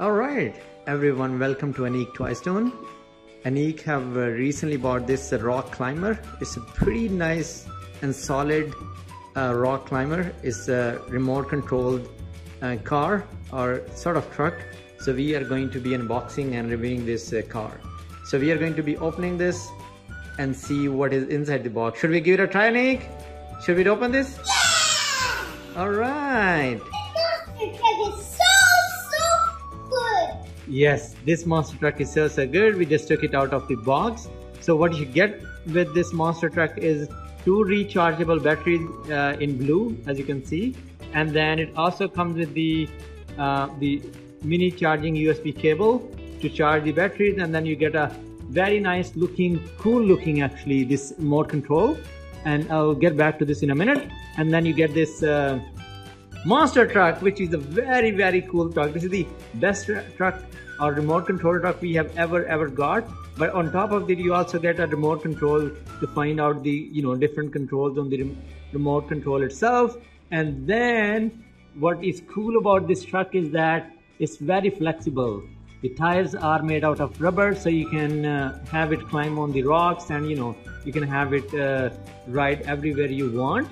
Alright, everyone, welcome to Anik Twistone. Anik have recently bought this rock climber. It's a pretty nice and solid rock climber. It's a remote controlled car or sort of truck. So we are going to be unboxing and reviewing this car. So we are going to be opening this and see what is inside the box. Should we give it a try, Anik? Should we open this? Yeah! Alright! Yes, this monster truck is so good. We just took it out of the box. So what you get with this monster truck is two rechargeable batteries in blue, as you can see, and then it also comes with the mini charging USB cable to charge the batteries, and then you get a very nice looking, cool looking actually this remote control, and I'll get back to this in a minute. And then you get this monster truck, which is a very cool truck. This is the best truck or remote control truck we have ever got. But on top of that, you also get a remote control to find out the different controls on the remote control itself. And then what is cool about this truck is that it's very flexible. The tires are made out of rubber, so you can have it climb on the rocks, and you can have it ride everywhere you want.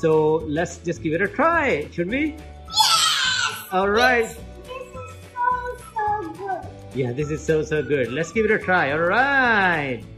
So let's just give it a try, should we? Yes! Alright! This is so good! Yeah, this is so good. Let's give it a try, alright!